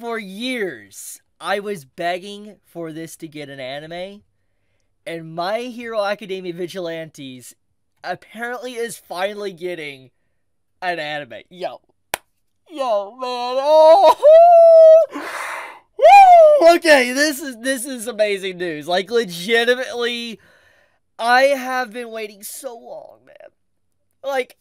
For years, I was begging for this to get an anime, and My Hero Academia Vigilantes apparently is finally getting an anime. Yo, man. Oh. Woo! Okay, this is amazing news. Like, legitimately, I have been waiting so long, man. Like,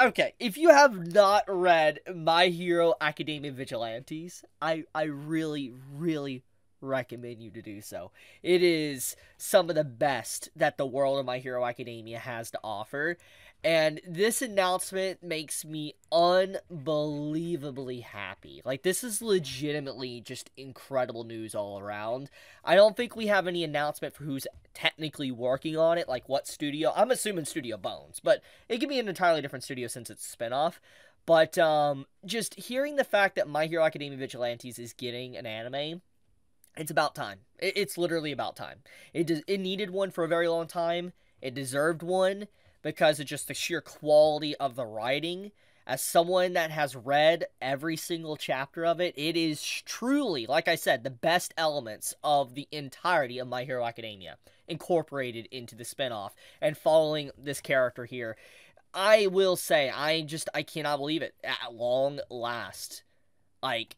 okay, if you have not read My Hero Academia Vigilantes, I really, really recommend you to do so. It is some of the best that the world of My Hero Academia has to offer. And this announcement makes me unbelievably happy. Like, this is legitimately just incredible news all around. I don't think we have any announcement for who's technically working on it, like what studio. I'm assuming Studio Bones, but it could be an entirely different studio since it's a spinoff. But just hearing the fact that My Hero Academia Vigilantes is getting an anime, it's about time. It's literally about time. It needed one for a very long time. It deserved one. Because of just the sheer quality of the writing. As someone that has read every single chapter of it, it is truly, like I said, the best elements of the entirety of My Hero Academia incorporated into the spinoff and following this character here. I will say, I cannot believe it. At long last, like,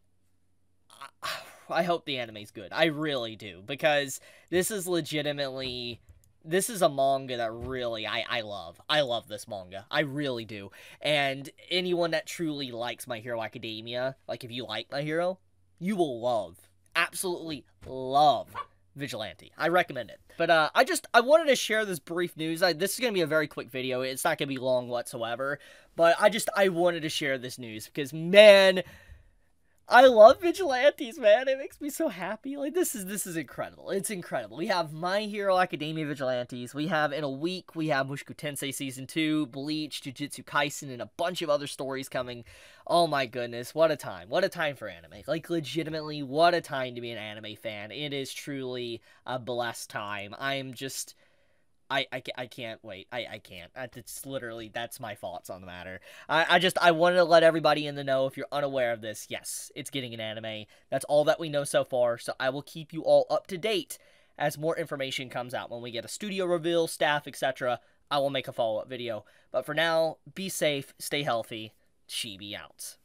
I hope the anime's good. I really do, because this is legitimately... This is a manga that really, I love. I love this manga. I really do. And anyone that truly likes My Hero Academia, like if you like My Hero, you will love, absolutely love Vigilante. I recommend it. But I wanted to share this brief news. This is going to be a very quick video. It's not going to be long whatsoever. But I wanted to share this news because, man... I love Vigilantes, man. It makes me so happy. Like, this is incredible. It's incredible. We have My Hero Academia Vigilantes. We have, in a week, we have Mushoku Tensei Season 2, Bleach, Jujutsu Kaisen, and a bunch of other stories coming. Oh my goodness, what a time. What a time for anime. Like, legitimately, what a time to be an anime fan. It is truly a blessed time. I'm just... I can't wait. I can't. It's literally, that's my thoughts on the matter. I wanted to let everybody in the know, if you're unaware of this, yes, it's getting an anime. That's all that we know so far, so I will keep you all up to date as more information comes out. When we get a studio reveal, staff, etc., I will make a follow-up video. But for now, be safe, stay healthy, Chibi out.